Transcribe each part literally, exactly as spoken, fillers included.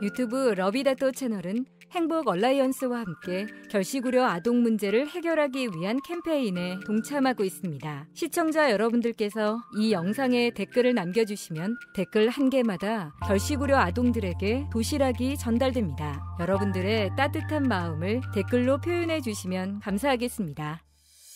유튜브 러비다또 채널은 행복 얼라이언스와 함께 결식우려 아동 문제를 해결하기 위한 캠페인에 동참하고 있습니다. 시청자 여러분들께서 이 영상에 댓글을 남겨주시면 댓글 한 개마다 결식우려 아동들에게 도시락이 전달됩니다. 여러분들의 따뜻한 마음을 댓글로 표현해 주시면 감사하겠습니다.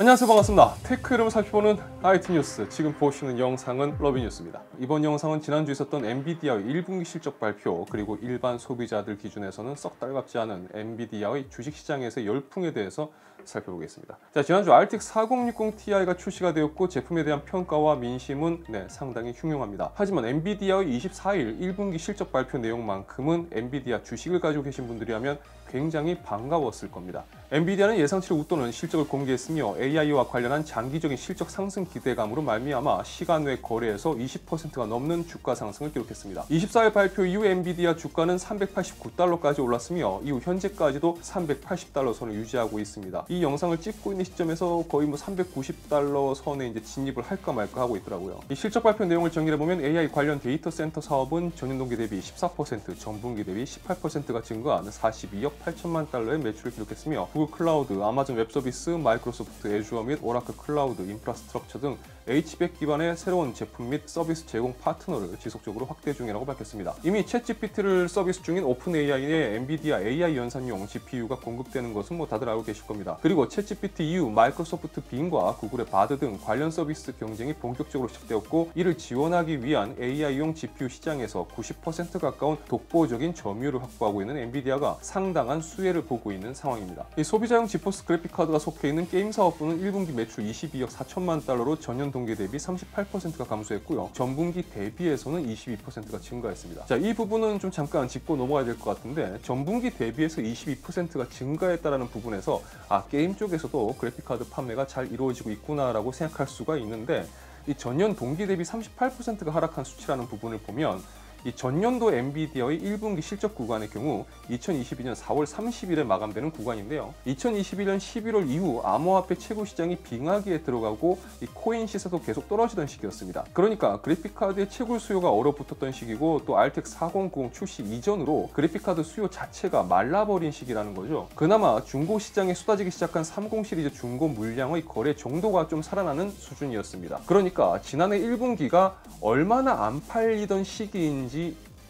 안녕하세요, 반갑습니다. 테크를 살펴보는 아이티 뉴스, 지금 보시는 영상은 러비뉴스입니다. 이번 영상은 지난주 있었던 엔비디아의 일 분기 실적 발표, 그리고 일반 소비자들 기준에서는 썩 달갑지 않은 엔비디아의 주식시장에서의 열풍에 대해서 살펴보겠습니다. 자, 지난주 알티엑스 사공육공 티아이가 출시가 되었고 제품에 대한 평가와 민심은 네, 상당히 흉흉합니다. 하지만 엔비디아의 이십사일 일 분기 실적 발표 내용만큼은 엔비디아 주식을 가지고 계신 분들이라면 굉장히 반가웠을 겁니다. 엔비디아는 예상치를 웃도는 실적을 공개했으며 에이아이와 관련한 장기적인 실적 상승 기대감으로 말미암아 시간 외 거래에서 이십 퍼센트가 넘는 주가 상승을 기록했습니다. 이십사일 발표 이후 엔비디아 주가는 삼백팔십구 달러까지 올랐으며 이후 현재까지도 삼백팔십 달러 선을 유지하고 있습니다. 이 영상을 찍고 있는 시점에서 거의 뭐 삼백구십 달러 선에 이제 진입을 할까 말까 하고 있더라고요. 이 실적 발표 내용을 정리해 보면 에이아이 관련 데이터 센터 사업은 전년동기 대비 십사 퍼센트, 전분기 대비 십팔 퍼센트가 증가한 사십이억 팔천만 달러의 매출을 기록했으며 구글 클라우드, 아마존 웹서비스, 마이크로소프트, 애쥬어 및 오라클 클라우드, 인프라스트럭처 등 에이치백 기반의 새로운 제품 및 서비스 제공 파트너를 지속적으로 확대 중이라고 밝혔습니다. 이미 챗지피티를 서비스 중인 오픈 에이아이의 엔비디아 에이아이 연산용 지피유가 공급되는 것은 뭐 다들 알고 계실 겁니다. 그리고 챗지피티 이후 마이크로소프트 빔과 구글의 바드 등 관련 서비스 경쟁이 본격적으로 시작되었고 이를 지원하기 위한 에이아이용 지피유 시장에서 구십 퍼센트 가까운 독보적인 점유율을 확보하고 있는 엔비디아가 상당한 수혜를 보고 있는 상황입니다. 이 소비자용 지포스 그래픽카드가 속해 있는 게임 사업부는 일 분기 매출 이십이억 사천만 달러로 전년 동기 대비 삼십팔 퍼센트가 감소했고요. 전분기 대비에서는 이십이 퍼센트가 증가했습니다. 자, 이 부분은 좀 잠깐 짚고 넘어가야 될 것 같은데 전분기 대비에서 이십이 퍼센트가 증가했다라는 부분에서 아, 게임 쪽에서도 그래픽카드 판매가 잘 이루어지고 있구나라고 생각할 수가 있는데 이 전년 동기 대비 삼십팔 퍼센트가 하락한 수치라는 부분을 보면 이 전년도 엔비디아의 일 분기 실적 구간의 경우 이천이십이년 사월 삼십일에 마감되는 구간인데요. 이천이십일년 십일월 이후 암호화폐 최고 시장이 빙하기에 들어가고 이 코인 시세도 계속 떨어지던 시기였습니다. 그러니까 그래픽카드의 채굴 수요가 얼어붙었던 시기고 또 알티엑스 사공구공 출시 이전으로 그래픽카드 수요 자체가 말라버린 시기라는 거죠. 그나마 중고 시장에 쏟아지기 시작한 삼십 시리즈 중고 물량의 거래 정도가 좀 살아나는 수준이었습니다. 그러니까 지난해 일 분기가 얼마나 안 팔리던 시기인지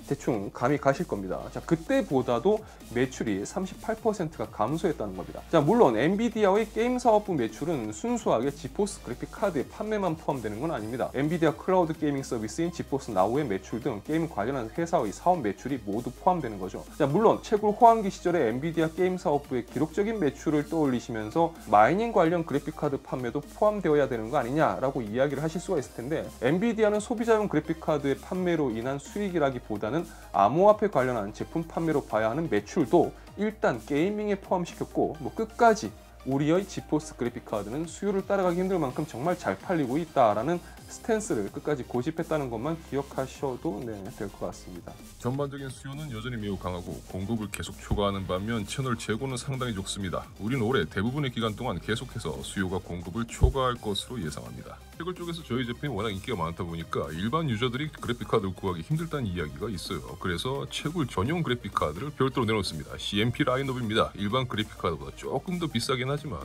대충 감이 가실 겁니다. 자, 그때보다도 매출이 삼십팔 퍼센트가 감소했다는 겁니다. 자, 물론 엔비디아의 게임 사업부 매출은 순수하게 지포스 그래픽 카드의 판매만 포함되는 건 아닙니다. 엔비디아 클라우드 게이밍 서비스인 지포스 나우의 매출 등 게임 관련한 회사의 사업 매출이 모두 포함되는 거죠. 자, 물론 채굴 호황기 시절에 엔비디아 게임 사업부의 기록적인 매출을 떠올리시면서 마이닝 관련 그래픽 카드 판매도 포함되어야 되는 거 아니냐라고 이야기를 하실 수가 있을 텐데 엔비디아는 소비자용 그래픽 카드의 판매로 인한 수익이라기보다는 암호화폐 관련한 제품 판매로 봐야 하는 매출도 일단 게이밍에 포함시켰고 뭐 끝까지 우리의 지포스 그래픽카드는 수요를 따라가기 힘들 만큼 정말 잘 팔리고 있다라는 스탠스를 끝까지 고집했다는 것만 기억하셔도 네, 될 것 같습니다. 전반적인 수요는 여전히 매우 강하고 공급을 계속 초과하는 반면 채널 재고는 상당히 좁습니다. 우린 올해 대부분의 기간 동안 계속해서 수요가 공급을 초과할 것으로 예상합니다. 채굴 쪽에서 저희 제품이 워낙 인기가 많다 보니까 일반 유저들이 그래픽카드를 구하기 힘들다는 이야기가 있어요. 그래서 채굴 전용 그래픽카드를 별도로 내놓습니다. 씨엠피 라인업입니다. 일반 그래픽카드보다 조금 더 비싸긴 하지만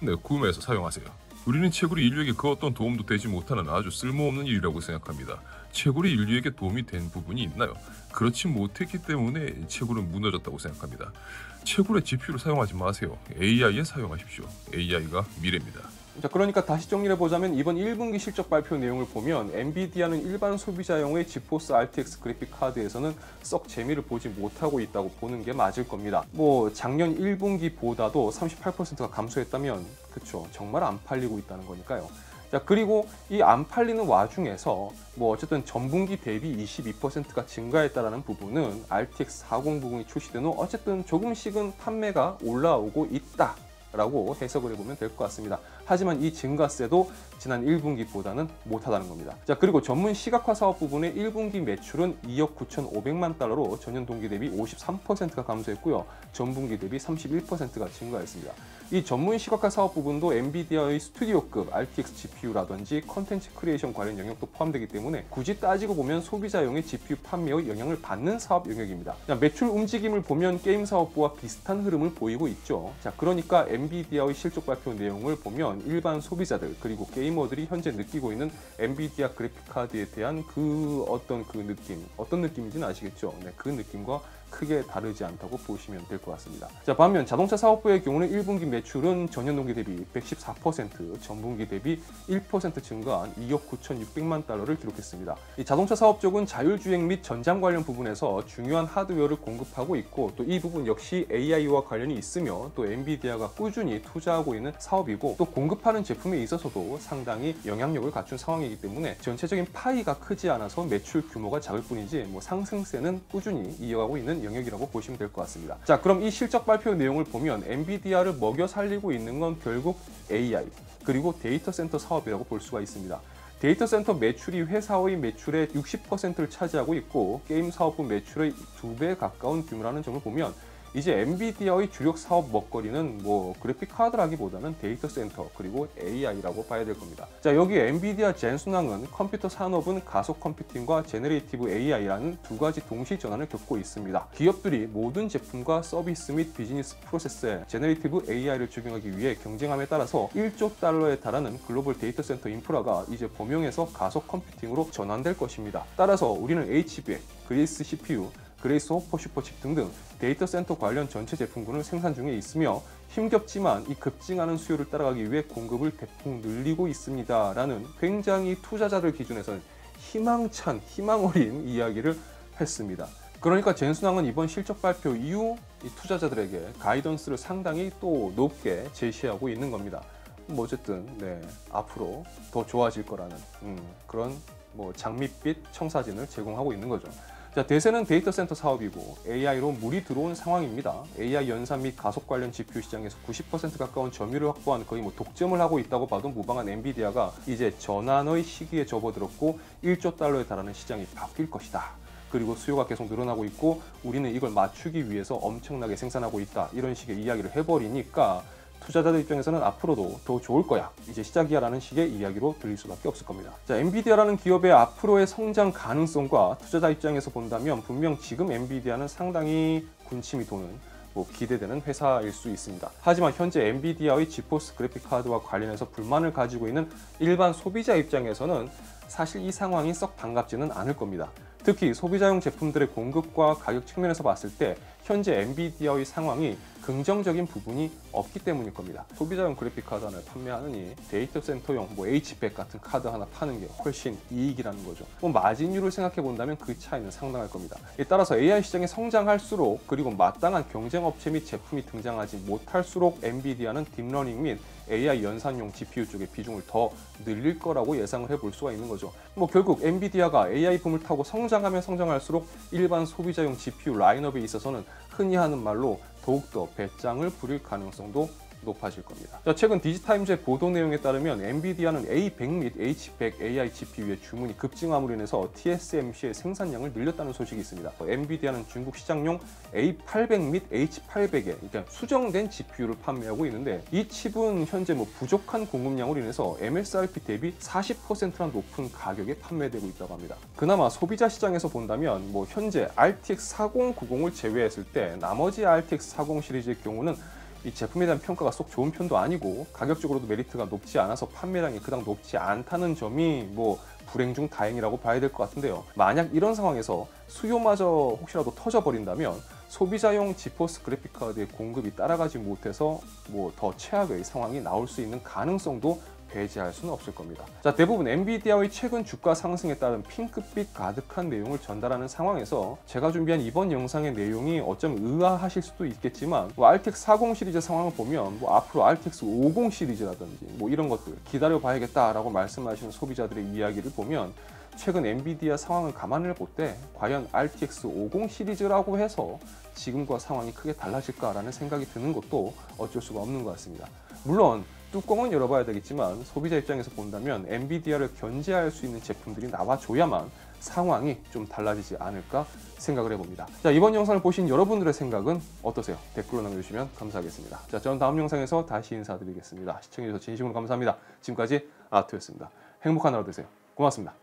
네, 구매해서 사용하세요. 우리는 채굴이 인류에게 그 어떤 도움도 되지 못하는 아주 쓸모없는 일이라고 생각합니다. 채굴이 인류에게 도움이 된 부분이 있나요? 그렇지 못했기 때문에 채굴은 무너졌다고 생각합니다. 채굴의 지피유를 사용하지 마세요. 에이아이에 사용하십시오. 에이아이가 미래입니다. 자, 그러니까 다시 정리해보자면 이번 일 분기 실적 발표 내용을 보면 엔비디아는 일반 소비자용의 지포스 알티엑스 그래픽 카드에서는 썩 재미를 보지 못하고 있다고 보는 게 맞을 겁니다. 뭐 작년 일 분기보다도 삼십팔 퍼센트가 감소했다면 그쵸, 정말 안 팔리고 있다는 거니까요. 자, 그리고 이 안 팔리는 와중에서 뭐 어쨌든 전분기 대비 이십이 퍼센트가 증가했다라는 부분은 알티엑스 사공구공이 출시된 후 어쨌든 조금씩은 판매가 올라오고 있다 라고 해석을 해보면 될 것 같습니다. 하지만 이 증가세도 지난 일 분기보다는 못하다는 겁니다. 자, 그리고 전문 시각화 사업 부분의 일 분기 매출은 이억 구천오백만 달러로 전년 동기 대비 오십삼 퍼센트가 감소했고요. 전분기 대비 삼십일 퍼센트가 증가했습니다. 이 전문 시각화 사업 부분도 엔비디아의 스튜디오급 알티엑스 지피유라든지 컨텐츠 크리에이션 관련 영역도 포함되기 때문에 굳이 따지고 보면 소비자용의 지피유 판매의 영향을 받는 사업 영역입니다. 자, 매출 움직임을 보면 게임 사업부와 비슷한 흐름을 보이고 있죠. 자, 그러니까 엔비디아의 실적 발표 내용을 보면 일반 소비자들 그리고 게이머들이 현재 느끼고 있는 엔비디아 그래픽카드에 대한 그 어떤 그 느낌, 어떤 느낌인지는 아시겠죠? 네, 그 느낌과 크게 다르지 않다고 보시면 될 것 같습니다. 자, 반면 자동차 사업부의 경우는 일 분기 매출은 전년 동기 대비 백십사 퍼센트, 전분기 대비 일 퍼센트 증가한 이억 구천육백만 달러를 기록했습니다. 이 자동차 사업 쪽은 자율주행 및 전장 관련 부분에서 중요한 하드웨어를 공급하고 있고 또 이 부분 역시 에이아이와 관련이 있으며 또 엔비디아가 꾸준히 투자하고 있는 사업이고 또 공급하는 제품에 있어서도 상당히 영향력을 갖춘 상황이기 때문에 전체적인 파이가 크지 않아서 매출 규모가 작을 뿐이지 뭐 상승세는 꾸준히 이어가고 있는 영역이라고 보시면 될 것 같습니다. 자, 그럼 이 실적 발표 내용을 보면 엔비디아를 먹여 살리고 있는 건 결국 에이아이 그리고 데이터 센터 사업이라고 볼 수가 있습니다. 데이터 센터 매출이 회사의 매출의 육십 퍼센트를 차지하고 있고 게임 사업부 매출의 두 배 가까운 규모라는 점을 보면 이제 엔비디아의 주력 사업 먹거리는 뭐 그래픽 카드라기보다는 데이터 센터 그리고 에이아이라고 봐야 될 겁니다. 자, 여기 엔비디아 젠순항은 컴퓨터 산업은 가속 컴퓨팅과 제네레이티브 에이아이라는 두 가지 동시 전환을 겪고 있습니다. 기업들이 모든 제품과 서비스 및 비즈니스 프로세스에 제네레이티브 에이아이를 적용하기 위해 경쟁함에 따라서 일조 달러에 달하는 글로벌 데이터 센터 인프라가 이제 범용에서 가속 컴퓨팅으로 전환될 것입니다. 따라서 우리는 에이치백, 그레이스 씨피유, 그레이스 호퍼 슈퍼칩 등등 데이터 센터 관련 전체 제품군을 생산 중에 있으며 힘겹지만 이 급증하는 수요를 따라가기 위해 공급을 대폭 늘리고 있습니다. 라는 굉장히 투자자들 기준에서는 희망찬, 희망 어린 이야기를 했습니다. 그러니까 젠순항은 이번 실적 발표 이후 이 투자자들에게 가이던스를 상당히 또 높게 제시하고 있는 겁니다. 뭐 어쨌든 네, 앞으로 더 좋아질 거라는 음, 그런 뭐 장밋빛 청사진을 제공하고 있는 거죠. 자, 대세는 데이터 센터 사업이고 에이아이로 물이 들어온 상황입니다. 에이아이 연산 및 가속 관련 지피유 시장에서 구십 퍼센트 가까운 점유를 확보한 거의 뭐 독점을 하고 있다고 봐도 무방한 엔비디아가 이제 전환의 시기에 접어들었고 일조 달러에 달하는 시장이 바뀔 것이다. 그리고 수요가 계속 늘어나고 있고 우리는 이걸 맞추기 위해서 엄청나게 생산하고 있다. 이런 식의 이야기를 해버리니까 투자자들 입장에서는 앞으로도 더 좋을 거야, 이제 시작이야 라는 식의 이야기로 들릴 수밖에 없을 겁니다. 자, 엔비디아라는 기업의 앞으로의 성장 가능성과 투자자 입장에서 본다면 분명 지금 엔비디아는 상당히 군침이 도는 뭐 기대되는 회사일 수 있습니다. 하지만 현재 엔비디아의 지포스 그래픽 카드와 관련해서 불만을 가지고 있는 일반 소비자 입장에서는 사실 이 상황이 썩 반갑지는 않을 겁니다. 특히 소비자용 제품들의 공급과 가격 측면에서 봤을 때 현재 엔비디아의 상황이 긍정적인 부분이 없기 때문일 겁니다. 소비자용 그래픽 카드 하나 판매하느니 데이터 센터용 뭐 에이치백 같은 카드 하나 파는 게 훨씬 이익이라는 거죠. 뭐 마진율을 생각해 본다면 그 차이는 상당할 겁니다. 따라서 에이아이 시장이 성장할수록 그리고 마땅한 경쟁 업체 및 제품이 등장하지 못할수록 엔비디아는 딥러닝 및 에이아이 연산용 지피유 쪽의 비중을 더 늘릴 거라고 예상을 해볼 수가 있는 거죠. 뭐 결국 엔비디아가 에이아이 붐을 타고 성장하면 성장할수록 일반 소비자용 지피유 라인업에 있어서는 흔히 하는 말로 더욱더 배짱을 부릴 가능성도 높아질 겁니다. 자, 최근 디지타임즈의 보도 내용에 따르면 엔비디아는 에이 백 및 에이치 백 에이아이 지피유의 주문이 급증함으로 인해서 티에스엠씨의 생산량을 늘렸다는 소식이 있습니다. 엔비디아는 중국 시장용 에이 팔백 및 에이치 팔백에 그러니까 수정된 지피유를 판매하고 있는데 이 칩은 현재 뭐 부족한 공급량으로 인해서 엠에스알피 대비 사십 퍼센트나 높은 가격에 판매되고 있다고 합니다. 그나마 소비자 시장에서 본다면 뭐 현재 알티엑스 사공구공을 제외했을 때 나머지 알티엑스 사공 시리즈의 경우는 이 제품에 대한 평가가 쏙 좋은 편도 아니고 가격적으로도 메리트가 높지 않아서 판매량이 그닥 높지 않다는 점이 뭐 불행 중 다행이라고 봐야 될 것 같은데요. 만약 이런 상황에서 수요마저 혹시라도 터져버린다면 소비자용 지포스 그래픽카드의 공급이 따라가지 못해서 뭐 더 최악의 상황이 나올 수 있는 가능성도 배제할 수는 없을 겁니다. 자, 대부분 엔비디아의 최근 주가 상승에 따른 핑크빛 가득한 내용을 전달하는 상황에서 제가 준비한 이번 영상의 내용이 어쩌면 의아하실 수도 있겠지만 뭐 알티엑스 사공 시리즈 상황을 보면 뭐 앞으로 알티엑스 오공 시리즈라든지 뭐 이런 것들 기다려봐야겠다라고 말씀하시는 소비자들의 이야기를 보면 최근 엔비디아 상황을 감안해 볼 때 과연 알티엑스 오공 시리즈라고 해서 지금과 상황이 크게 달라질까라는 생각이 드는 것도 어쩔 수가 없는 것 같습니다. 물론 뚜껑은 열어봐야 되겠지만 소비자 입장에서 본다면 엔비디아를 견제할 수 있는 제품들이 나와줘야만 상황이 좀 달라지지 않을까 생각을 해봅니다. 자, 이번 영상을 보신 여러분들의 생각은 어떠세요? 댓글로 남겨주시면 감사하겠습니다. 자, 저는 다음 영상에서 다시 인사드리겠습니다. 시청해주셔서 진심으로 감사합니다. 지금까지 아토였습니다. 행복한 하루 되세요. 고맙습니다.